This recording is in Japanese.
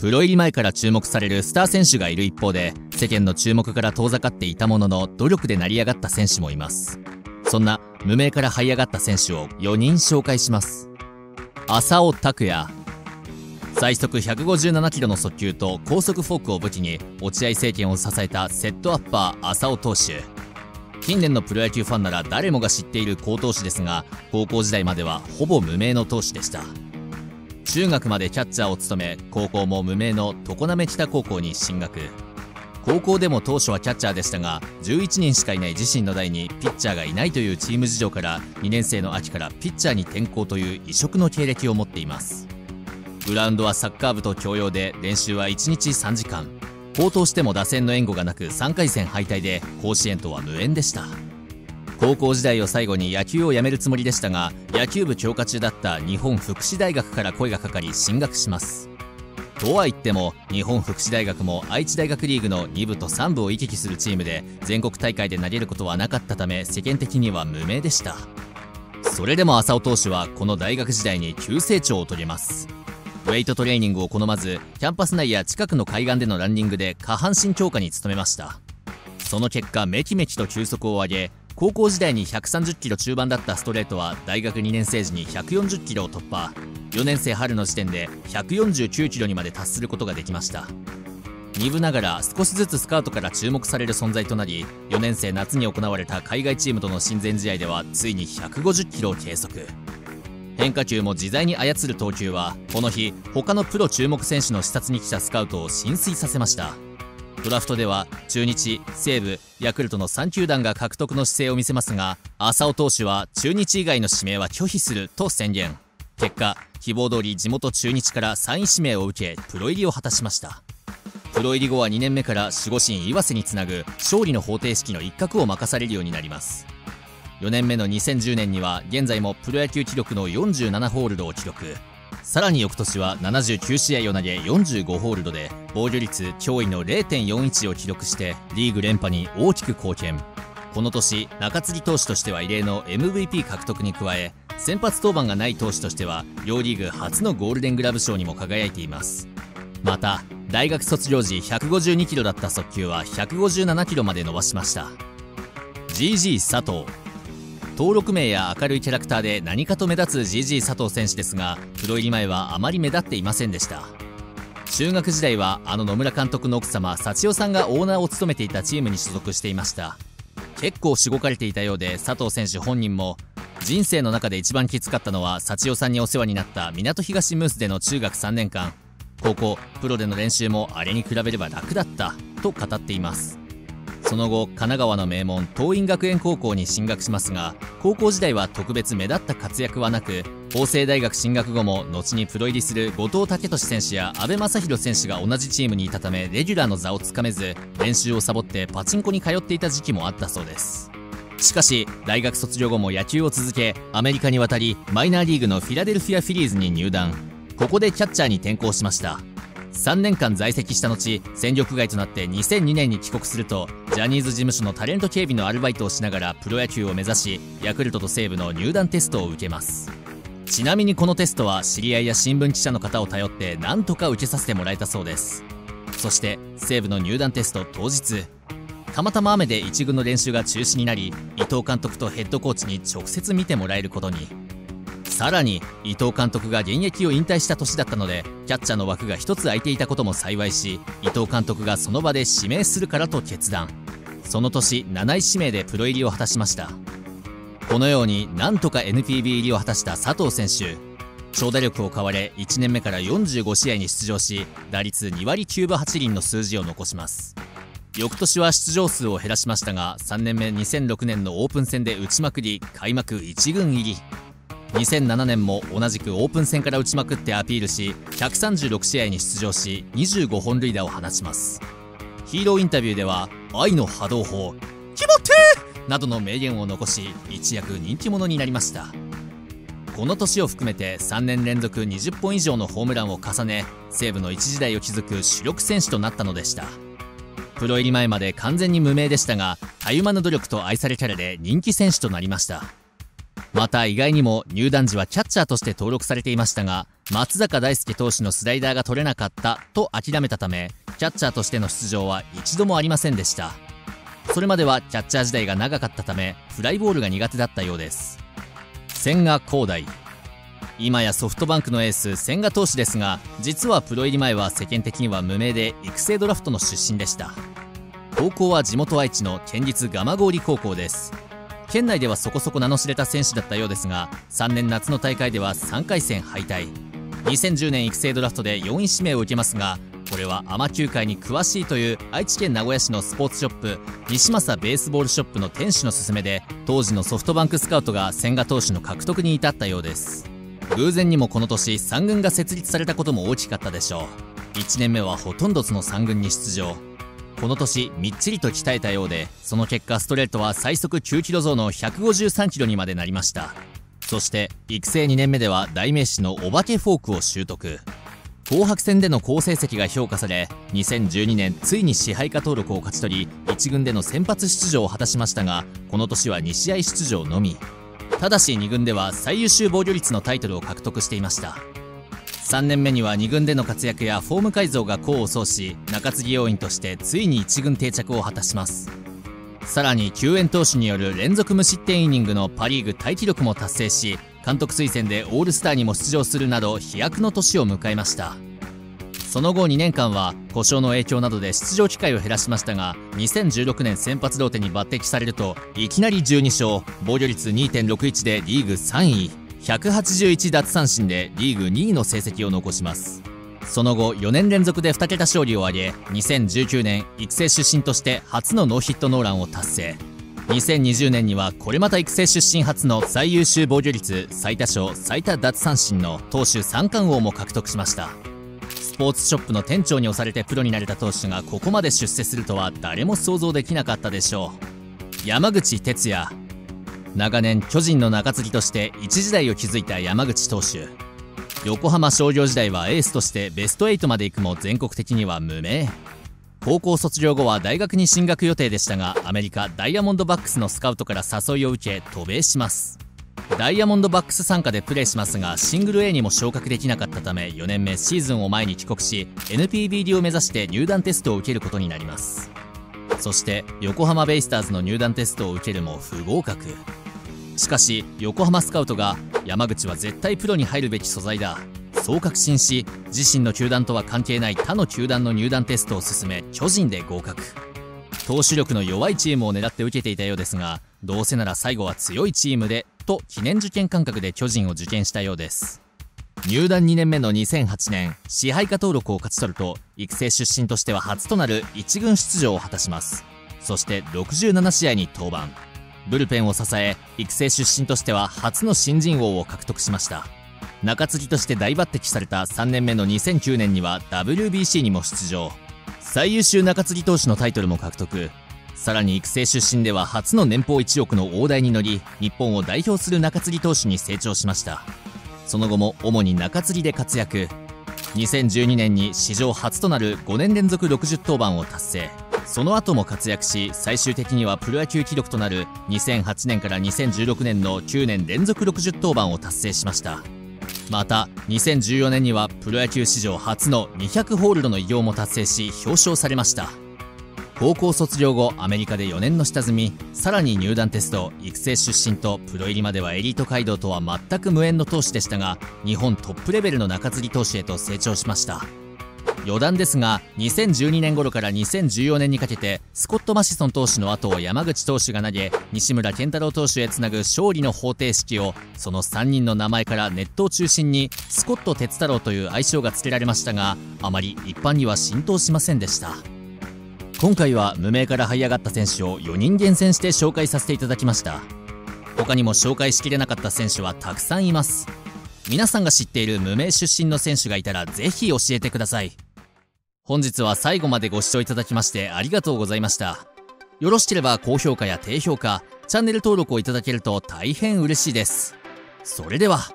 プロ入り前から注目されるスター選手がいる一方で、世間の注目から遠ざかっていたものの努力で成り上がった選手もいます。そんな無名から這い上がった選手を4人紹介します。浅尾拓也。最速157キロの速球と高速フォークを武器に落合政権を支えたセットアッパー浅尾投手。近年のプロ野球ファンなら誰もが知っている好投手ですが、高校時代まではほぼ無名の投手でした。中学までキャッチャーを務め、高校も無名の常滑北高校に進学。高校でも当初はキャッチャーでしたが、11人しかいない自身の代にピッチャーがいないというチーム事情から、2年生の秋からピッチャーに転向という異色の経歴を持っています。グラウンドはサッカー部と共用で、練習は1日3時間、好投しても打線の援護がなく3回戦敗退で、甲子園とは無縁でした。高校時代を最後に野球をやめるつもりでしたが、野球部強化中だった日本福祉大学から声がかかり進学します。とは言っても、日本福祉大学も愛知大学リーグの2部と3部を行き来するチームで、全国大会で投げることはなかったため、世間的には無名でした。それでも浅尾投手はこの大学時代に急成長を遂げます。ウェイトトレーニングを好まず、キャンパス内や近くの海岸でのランニングで下半身強化に努めました。その結果、めきめきと球速を上げ、高校時代に130キロ中盤だったストレートは大学2年生時に140キロを突破、4年生春の時点で149キロにまで達することができました。2部ながら少しずつスカウトから注目される存在となり、4年生夏に行われた海外チームとの親善試合ではついに150キロを計測。変化球も自在に操る投球は、この日他のプロ注目選手の視察に来たスカウトを心酔させました。ドラフトでは中日、西武、ヤクルトの3球団が獲得の姿勢を見せますが、浅尾投手は中日以外の指名は拒否すると宣言。結果、希望通り地元中日から3位指名を受け、プロ入りを果たしました。プロ入り後は2年目から守護神岩瀬につなぐ勝利の方程式の一角を任されるようになります。4年目の2010年には現在もプロ野球記録の47ホールドを記録。さらに翌年は79試合を投げ45ホールドで防御率驚異の 0.41 を記録して、リーグ連覇に大きく貢献。この年、中継ぎ投手としては異例の MVP 獲得に加え、先発登板がない投手としては両リーグ初のゴールデングラブ賞にも輝いています。また、大学卒業時152キロだった速球は157キロまで伸ばしました。 GG 佐藤。登録名や明るいキャラクターで何かと目立つ GG 佐藤選手ですが、プロ入り前はあまり目立っていませんでした。中学時代はあの野村監督の奥様幸代さんがオーナーを務めていたチームに所属していました。結構しごかれていたようで、佐藤選手本人も、人生の中で一番きつかったのは幸代さんにお世話になった港東ムースでの中学3年間、高校プロでの練習もあれに比べれば楽だったと語っています。その後、神奈川の名門桐蔭学園高校に進学しますが、高校時代は特別目立った活躍はなく、法政大学進学後も後にプロ入りする後藤武俊選手や阿部正弘選手が同じチームにいたため、レギュラーの座をつかめず、練習をサボってパチンコに通っていた時期もあったそうです。しかし、大学卒業後も野球を続け、アメリカに渡りマイナーリーグのフィラデルフィア・フィリーズに入団。ここでキャッチャーに転向しました。3年間在籍した後、戦力外となって2002年に帰国すると、ジャニーズ事務所のタレント警備のアルバイトをしながらプロ野球を目指し、ヤクルトと西武の入団テストを受けます。ちなみにこのテストは知り合いや新聞記者の方を頼って何とか受けさせてもらえたそうです。そして西武の入団テスト当日、たまたま雨で1軍の練習が中止になり、伊藤監督とヘッドコーチに直接見てもらえることに。さらに伊藤監督が現役を引退した年だったので、キャッチャーの枠が1つ空いていたことも幸いし、伊藤監督がその場で指名するからと決断。その年、7位指名でプロ入りを果たしました。このようになんとか NPB 入りを果たした佐藤選手、長打力を買われ1年目から45試合に出場し、打率2割9分8厘の数字を残します。翌年は出場数を減らしましたが、3年目2006年のオープン戦で打ちまくり、開幕1軍入り。2007年も同じくオープン戦から打ちまくってアピールし、136試合に出場し25本塁打を放ちます。ヒーローインタビューでは「愛の波動砲」「決まって!」などの名言を残し、一躍人気者になりました。この年を含めて3年連続20本以上のホームランを重ね、西武の一時代を築く主力選手となったのでした。プロ入り前まで完全に無名でしたが、たゆまぬ努力と愛されキャラで人気選手となりました。また、意外にも入団時はキャッチャーとして登録されていましたが、松坂大輔投手のスライダーが取れなかったと諦めたため、キャッチャーとしての出場は一度もありませんでした。それまではキャッチャー時代が長かったため、フライボールが苦手だったようです。千賀滉大。今やソフトバンクのエース千賀投手ですが、実はプロ入り前は世間的には無名で育成ドラフトの出身でした。高校は地元愛知の県立蒲郡高校です。県内ではそこそこ名の知れた選手だったようですが、3年夏の大会では3回戦敗退。2010年育成ドラフトで4位指名を受けますが、これはアマ球界に詳しいという愛知県名古屋市のスポーツショップ西政ベースボールショップの店主の勧めで、当時のソフトバンクスカウトが千賀投手の獲得に至ったようです。偶然にもこの年3軍が設立されたことも大きかったでしょう。1年目はほとんどその3軍に出場。この年みっちりと鍛えたようで、その結果ストレートは最速9キロ増の153キロにまでなりました。そして育成2年目では代名詞のお化けフォークを習得。紅白戦での好成績が評価され、2012年ついに支配下登録を勝ち取り、1軍での先発出場を果たしましたが、この年は2試合出場のみ。ただし2軍では最優秀防御率のタイトルを獲得していました。3年目には2軍での活躍やフォーム改造が功を奏し、中継ぎ要員としてついに1軍定着を果たします。さらに救援投手による連続無失点イニングのパ・リーグタイ記録も達成し、監督推薦でオールスターにも出場するなど飛躍の年を迎えました。その後2年間は故障の影響などで出場機会を減らしましたが、2016年先発ローテに抜擢されると、いきなり12勝、防御率 2.61 でリーグ3位、181奪三振でリーグ2位の成績を残します。その後4年連続で2桁勝利を挙げ、2019年育成出身として初のノーヒットノーランを達成。2020年にはこれまた育成出身初の最優秀防御率、最多勝、最多奪三振の投手三冠王も獲得しました。スポーツショップの店長に押されてプロになれた投手がここまで出世するとは誰も想像できなかったでしょう。山口哲也。長年巨人の中継ぎとして一時代を築いた山口投手。横浜商業時代はエースとしてベスト8まで行くも全国的には無名。高校卒業後は大学に進学予定でしたが、アメリカダイヤモンドバックスのスカウトから誘いを受け渡米します。ダイヤモンドバックス傘下でプレーしますが、シングル A にも昇格できなかったため、4年目シーズンを前に帰国し、 NPB 入りを目指して入団テストを受けることになります。そして横浜ベイスターズの入団テストを受けるも不合格。しかし横浜スカウトが、山口は絶対プロに入るべき素材だ、そう確信し、自身の球団とは関係ない他の球団の入団テストを進め、巨人で合格。投手力の弱いチームを狙って受けていたようですが、どうせなら最後は強いチームでと記念受験感覚で巨人を受験したようです。入団2年目の2008年支配下登録を勝ち取ると、育成出身としては初となる1軍出場を果たします。そして67試合に登板。ブルペンを支え、育成出身としては初の新人王を獲得しました。中継ぎとして大抜擢された3年目の2009年には WBC にも出場、最優秀中継ぎ投手のタイトルも獲得。さらに育成出身では初の年俸1億の大台に乗り、日本を代表する中継ぎ投手に成長しました。その後も主に中継ぎで活躍。2012年に史上初となる5年連続60登板を達成。その後も活躍し、最終的にはプロ野球記録となる2008年から2016年の9年連続60登板を達成しました。また2014年にはプロ野球史上初の200ホールドの偉業も達成し、表彰されました。高校卒業後、アメリカで4年の下積み、さらに入団テスト、育成出身とプロ入りまではエリート街道とは全く無縁の投手でしたが、日本トップレベルの中継ぎ投手へと成長しました。余談ですが、2012年頃から2014年にかけてスコット・マシソン投手の後を山口投手が投げ、西村健太郎投手へつなぐ勝利の方程式を、その3人の名前からネットを中心にスコット哲太郎という愛称が付けられましたが、あまり一般には浸透しませんでした。今回は無名から這い上がった選手を4人厳選して紹介させていただきました。他にも紹介しきれなかった選手はたくさんいます。皆さんが知っている無名出身の選手がいたら、ぜひ教えてください。本日は最後までご視聴いただきましてありがとうございました。よろしければ高評価や低評価、チャンネル登録をいただけると大変嬉しいです。それでは。